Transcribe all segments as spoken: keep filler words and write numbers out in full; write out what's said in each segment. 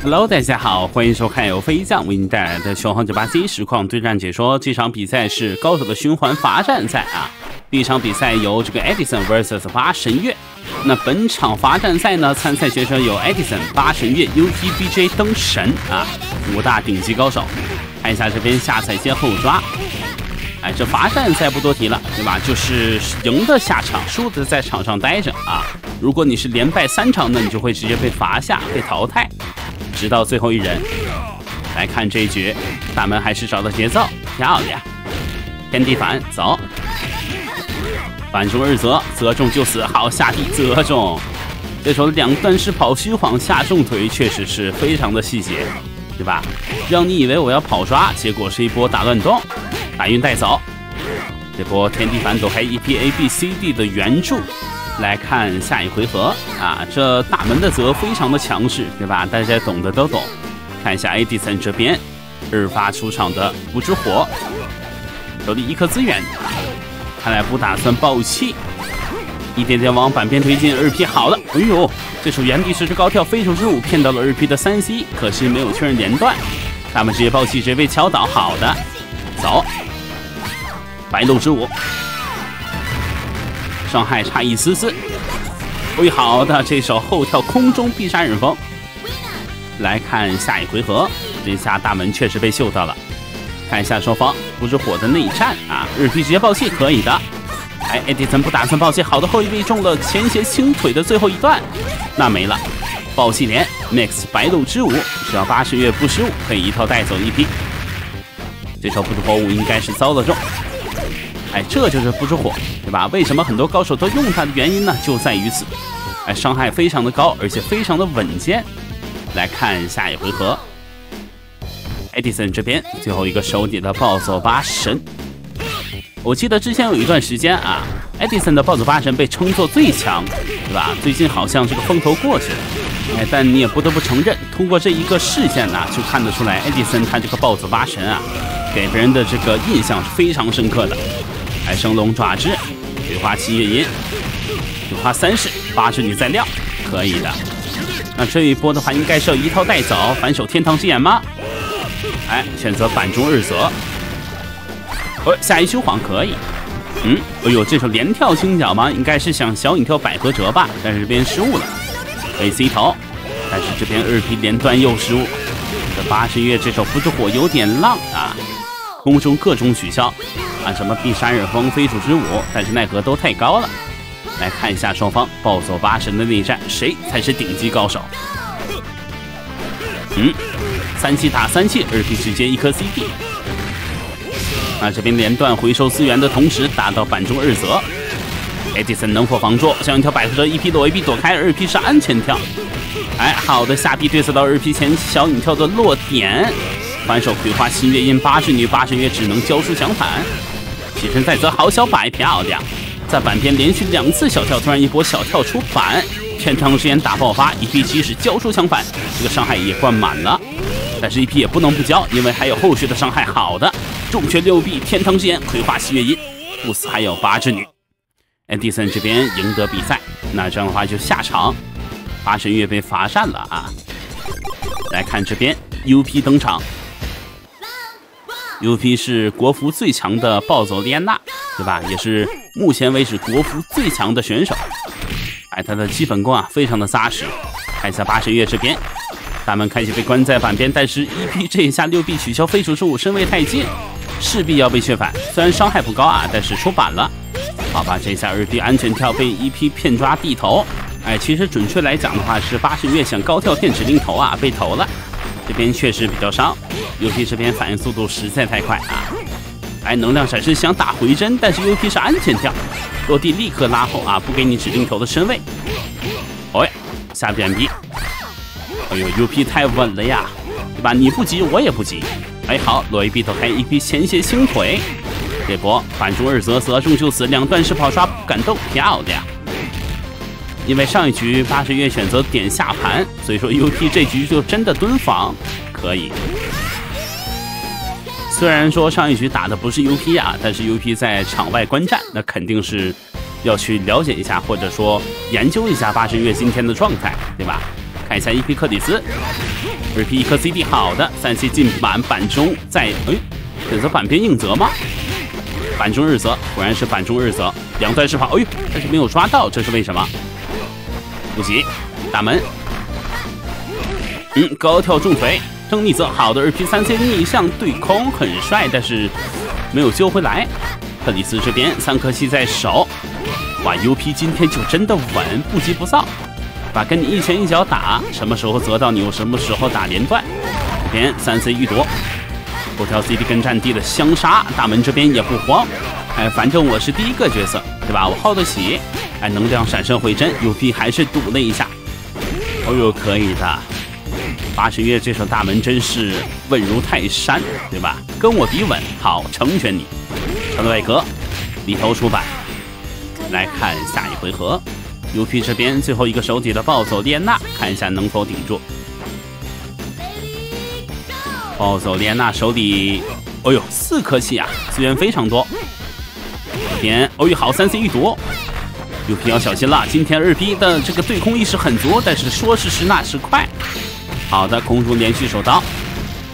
Hello， 大家好，欢迎收看由飞将为您带来的熊航九八 C 实况对战解说。这场比赛是高手的循环罚站赛啊。第一场比赛由这个 Edison versus 八神月。那本场罚站赛呢，参赛选手有 Edison、八神月、U P、B J 灯神啊，五大顶级高手。看一下这边下踩接后抓。哎，这罚站赛不多提了，对吧？就是赢的下场，输的在场上待着啊。如果你是连败三场，那你就会直接被罚下，被淘汰。 直到最后一人，来看这一局，大门还是找到节奏，漂亮！天地反走，反中日泽，泽中就死，好下地泽中。对手的两段式跑虚晃下重腿，确实是非常的细节，对吧？让你以为我要跑刷，结果是一波打乱动，打晕带走。这波天地反躲开 E P A B C D 的援助。 来看下一回合啊，这大门的则非常的强势，对吧？大家懂的都懂。看一下 Edison 这边，日发出场的不知火，手里一颗资源，看来不打算爆武器，一点点往板边推进。日 P 好了，哎呦，对手原地实施高跳飞手之舞骗到了日 P 的三 C， 可惜没有确认连段，大门直接暴气，直接被敲倒。好的，走，白鹿之舞。 伤害差一丝丝，哎，好的，这手后跳空中必杀忍风。来看下一回合，这下大门确实被嗅到了。看一下双方不知火的内战啊，日 P 直接爆气可以的。哎 ，Edison 不打算爆气，好的后一位中了前斜轻腿的最后一段，那没了。爆气连 ，Next 白鹿之舞，只要八十月不失误，可以一套带走一批。这手不知火舞应该是遭了重。 哎，这就是不知火，对吧？为什么很多高手都用它的原因呢？就在于此。哎，伤害非常的高，而且非常的稳健。来看下一回合 ，Edison 这边最后一个手底的暴走八神。我记得之前有一段时间啊 ，Edison 的暴走八神被称作最强，对吧？最近好像这个风头过去了。哎，但你也不得不承认，通过这一个事件呢、啊，就看得出来 Edison 他这个暴走八神啊，给别人的这个印象是非常深刻的。 海生龙爪之，桂花七月音，桂花三式，八只女在料，可以的。那这一波的话，应该是要一套带走，反手天堂之眼吗？哎，选择反中日泽。呃、哦，下一修晃可以。嗯，哎呦，这手连跳轻脚吗？应该是想小影跳百合折吧，但是这边失误了。A C 头，但是这边日 P 连段又失误。这八十月这手不知火有点浪啊，空中各种取消。 啊，什么必杀忍风、飞鼠之舞，但是奈何都太高了。来看一下双方暴走八神的内战，谁才是顶级高手？嗯，三气打三气，日 P 直接一颗 C D。那这边连段回收资源的同时，打到板中日泽。Edison 能否防住？想一条百合蛇，一 P 躲一 P 躲开，日 P 是安全跳。哎，好的，下 P 对射到日 P 前小影跳的落点。 反手葵花新月音八十女八十月只能交出强反，起身再则好小摆漂亮，在板边连续两次小跳，突然一波小跳出板，天堂之眼打爆发，一 P 七十交出强反，这个伤害也灌满了，但是一 P 也不能不交，因为还有后续的伤害。好的，重拳六 B 天堂之眼葵花新月音不死，还有八十女。Edison 这边赢得比赛，那这样的话就下场，八神月被罚站了啊。来看这边 U P 登场。 U P 是国服最强的暴走莉安娜，对吧？也是目前为止国服最强的选手。哎，他的基本功啊，非常的扎实。看一下八神月这边，大门开始被关在板边，但是 E P 这一下六 B 取消飞鼠之舞，身位太近，势必要被削反。虽然伤害不高啊，但是出板了。好吧，这一下日 P 安全跳被 E P 骗抓地头。哎，其实准确来讲的话，是八神月想高跳骗指令头啊，被投了。 这边确实比较伤 ，U P 这边反应速度实在太快啊！哎，能量闪失想打回针，但是 U P 是安全跳，落地立刻拉后啊，不给你指定头的身位。哦呀，下点 B， 哎呦 ，U P 太稳了呀，对吧？你不急，我也不急。哎，好，落一 B 躲开 E P 前斜轻腿，这波反中二泽泽中就死，两段式跑刷不敢动，漂亮。 因为上一局八十月选择点下盘，所以说 U P 这局就真的蹲防可以。虽然说上一局打的不是 U P 啊，但是 U P 在场外观战，那肯定是要去了解一下，或者说研究一下八十月今天的状态，对吧？看一下 E P 克里斯 ，R P 一颗 C D， 好的，三 C 进板板中在哎，选择反边硬泽吗？板中日泽，果然是板中日泽，两段释放，哎呦，但是没有抓到，这是为什么？补给，打门，嗯，高跳重锤，正逆泽，好的 ，R P 三 C 逆向对空很帅，但是没有救回来。克里斯这边三颗气在手，哇 ，U P 今天就真的稳，不急不躁。 把跟你一拳一脚打，什么时候责到你，我什么时候打连段。这边三 C 预夺，后跳 C D 跟战地的相杀，大门这边也不慌。哎，反正我是第一个角色，对吧？我耗得起。哎，能量闪身回针 ，U P 还是赌了一下。哦呦，可以的。八十月这首大门真是稳如泰山，对吧？跟我比稳，好，成全你。传到外格，里头出板。来看下一回合。 U P 这边最后一个手底的暴走列娜，看一下能否顶住。暴走列娜手底，哎呦，四颗气啊，资源非常多。这边，哦呦，好，三 C 一夺 ，U P 要小心了。今天日 P 的这个对空意识很足，但是说时迟那时快。好的，空中连续手刀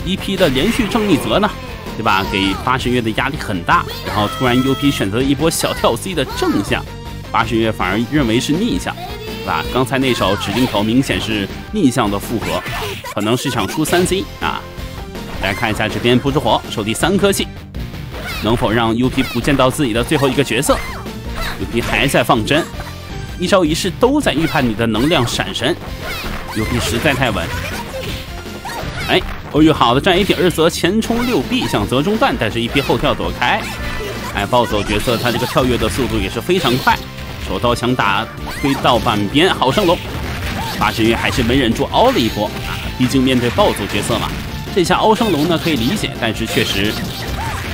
，E P 的连续正逆泽呢，对吧？给八十月的压力很大。然后突然 U P 选择了一波小跳 C 的正向。 八十月反而认为是逆向，对吧？刚才那首指定头明显是逆向的复合，可能是想出三 C 啊。来看一下这边不知火手第三颗气，能否让 U P 不见到自己的最后一个角色 ？U P 还在放针，一招一式都在预判你的能量闪身。U P 实在太稳。哎，哦呦，好的，站 A 点二则前冲六 B 想择中断，但是 E P 后跳躲开。哎，暴走角色他这个跳跃的速度也是非常快。 手刀想打推到半边，好上楼，八十月还是没忍住凹了一波啊！毕竟面对暴走角色嘛，这下凹上楼呢可以理解，但是确实，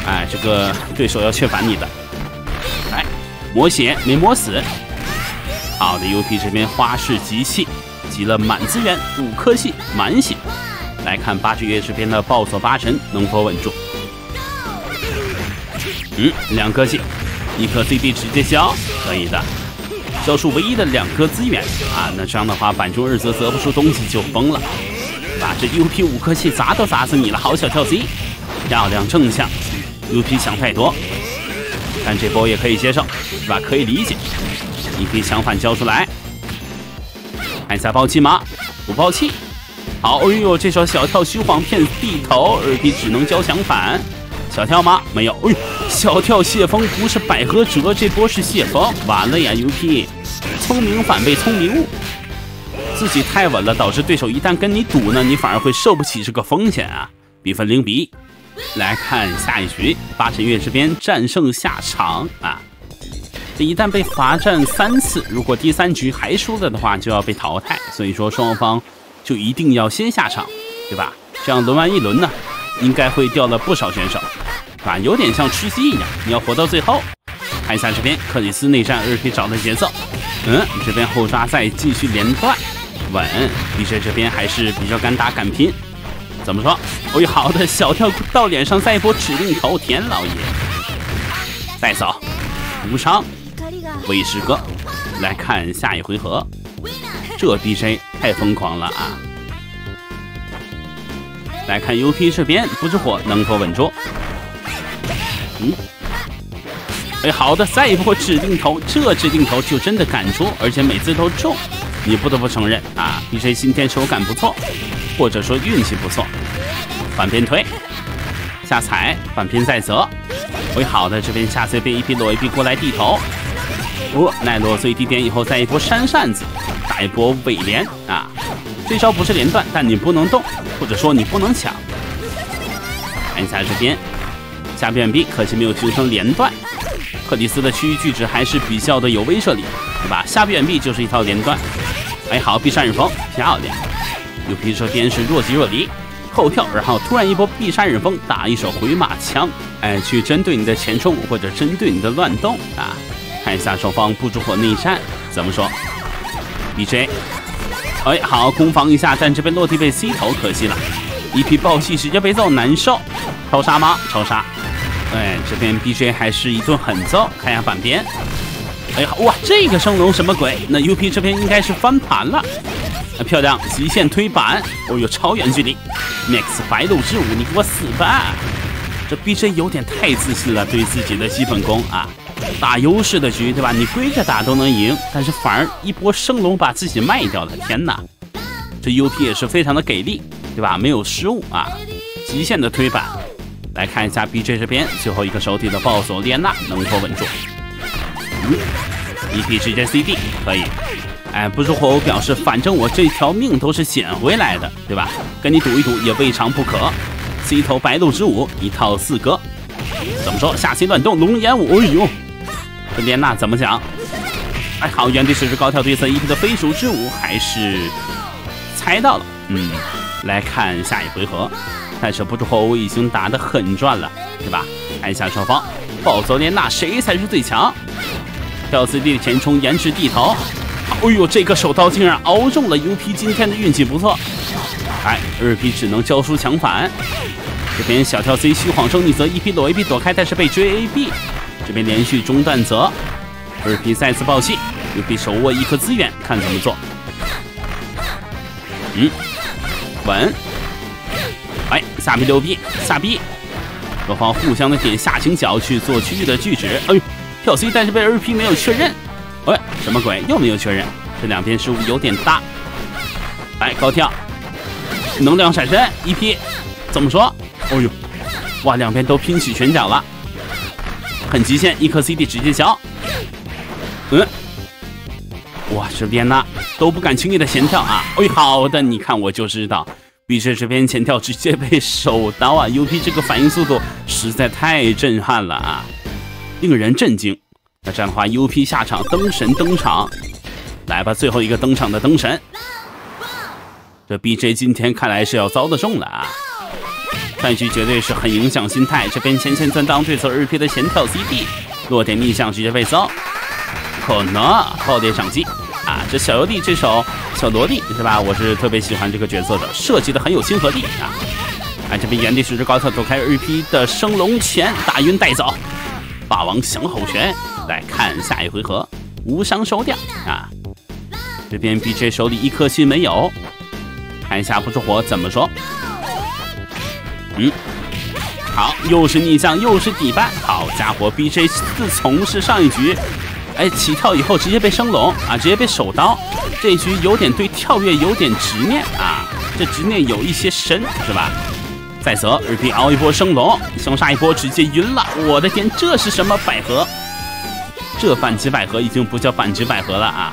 哎，这个对手要却反你的。来，磨血没磨死，好的 U P 这边花式集气，集了满资源五颗气满血，来看八十月这边的暴走八神能否稳住？嗯，两颗气，一颗 C D 直接消，可以的。 消除唯一的两颗资源啊，那这样的话，板中日则择不出东西就崩了。把这 U P 五颗气砸都砸死你了，好小跳 C， 漂亮正向。U P 想太多，但这波也可以接受，是吧？可以理解。E P 想反交出来，看一下爆气吗？不爆气。好，哎呦，这手小跳虚晃骗地头 ，R P 只能交想反。小跳吗？没有。哎呦。 小跳谢风不是百合折，这波是谢风，完了呀 ！U P 聪明反被聪明误，自己太稳了，导致对手一旦跟你赌呢，你反而会受不起这个风险啊！比分零比一，来看下一局，八神月这边战胜下场啊！这一旦被罚站三次，如果第三局还输了的话，就要被淘汰，所以说双方就一定要先下场，对吧？这样轮完一轮呢，应该会掉了不少选手。 啊，有点像吃鸡一样，你要活到最后。看一下这边克里斯内战，R P 找的节奏。嗯，这边后抓再继续连段，稳。B J 这边还是比较敢打敢拼。怎么说？哦，好的，小跳到脸上，再一波指令头，田老爷带走，无伤。魏师哥，来看下一回合。这 B J 太疯狂了啊！来看 U P 这边不知火能否稳住。 嗯，哎，好的，再一波指定头，这指定头就真的敢出，而且每次都中，你不得不承认啊 ，B J 今天手感不错，或者说运气不错。反边推，下踩，反边再择，喂、哎，好的，这边下 C 被 E P 裸 A B 过来地头，哦，奈落最低点以后再一波扇扇子，打一波尾连啊，这招不是连段，但你不能动，或者说你不能抢。看一下这边。 下边 B 可惜没有形成连段，克里斯的区域拒止还是比较的有威慑力，对吧？下边 B 就是一套连段，哎，好 ，B 杀日风漂亮。U P 这边是若即若离，后跳，然后突然一波 B 杀日风打一手回马枪，哎，去针对你的前冲或者针对你的乱动啊。看一下双方不知火内战怎么说 ？B J， 哎，好，攻防一下，但这边落地被 C 头可惜了 ，E P 暴气直接被揍，难受。超杀吗？超杀。 哎，这边 B J 还是一顿狠揍，看一下反边。哎呀，哇，这个升龙什么鬼？那 U P 这边应该是翻盘了。漂亮！极限推板，哦呦，超远距离 ！Max 白鹿之舞，你给我死吧！这 B J 有点太自信了，对自己的基本功啊，打优势的局对吧？你跪着打都能赢，但是反而一波升龙把自己卖掉了，天哪！这 U P 也是非常的给力，对吧？没有失误啊，极限的推板。 来看一下 B J 这边最后一个手底的暴走列娜能否稳住 ？E P 直接 C D 可以。哎，不知火舞表示，反正我这条命都是捡回来的，对吧？跟你赌一赌也未尝不可。C 头白鹿之舞一套四格，怎么说？下期乱动龙眼舞，哎呦，这列娜怎么讲？哎，好，原地实施高跳对策 E P 的飞鼠之舞还是猜到了。嗯，来看下一回合。 但是不知火舞已经打得很赚了，对吧？看一下双方，暴走莲娜谁才是最强？跳 C D 前冲延迟地头，哎呦，这个手刀竟然熬中了 U P， 今天的运气不错。哎，日 P 只能交出强反。这边小跳 C 虚晃升逆则 E P 躲 A P 躲开，但是被追 A B。这边连续中断则，日 P 再次暴气 ，U P 手握一颗资源，看怎么做。嗯，稳。 哎，下 B 六 B 下 B， 双方互相的点下行脚去做区域的拒止。哎呦，跳 C 但是被 R P 没有确认。哎，什么鬼？又没有确认，这两边失误有点大。哎，高跳，能量闪身 E P， 怎么说？哦呦，哇，两边都拼起拳脚了，很极限，一颗 C D 直接消。嗯，哇，这边呢都不敢轻易的闲跳啊。哎，好的，你看我就知道。 B J 这边前跳直接被手刀啊 ！U P 这个反应速度实在太震撼了啊，令人震惊。那这样的话 ，U P 下场灯神登场，来吧，最后一个登场的灯神。这 B J 今天看来是要遭得重了啊！战局绝对是很影响心态。这边前线钻裆对侧 U P 的前跳 C D 落点逆向直接被遭，可能爆点赏析。 啊，这小萝莉这首小萝莉是吧？我是特别喜欢这个角色的，设计的很有亲和力啊！哎、啊，这边原地实施高跳躲开 U P 的升龙拳，打晕带走，霸王降吼拳。来看下一回合，无伤收掉啊！这边 B J 手里一颗心没有，看一下不知火怎么说。嗯，好，又是逆向，又是底半，好家伙 ，B J 自从是上一局。 哎，起跳以后直接被升龙啊，直接被手刀。这一局有点对跳跃有点执念啊，这执念有一些深是吧？再则日币熬一波升龙，凶杀一波直接晕了。我的天，这是什么百合？这反击百合已经不叫反击百合了啊，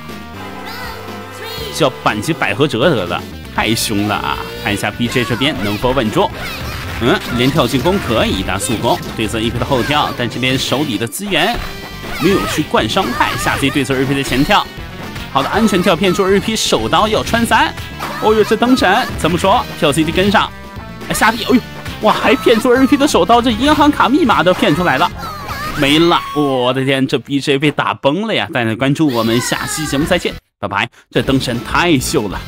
叫反击百合折得了，太凶了啊！看一下 B J 这边能否稳住？嗯，连跳进攻可以的，速攻对侧一个的后跳，但这边手里的资源。 没有去灌伤害，下 C 对侧 R P 的前跳，好的安全跳骗出 R P 手刀要穿三，哦呦这灯神怎么说？跳 C D 跟上，哎下 D， 哦呦哇还骗出 R P 的手刀，这银行卡密码都骗出来了，没了，我的天这 B J 被打崩了呀！大家关注我们，下期节目再见，拜拜！这灯神太秀了。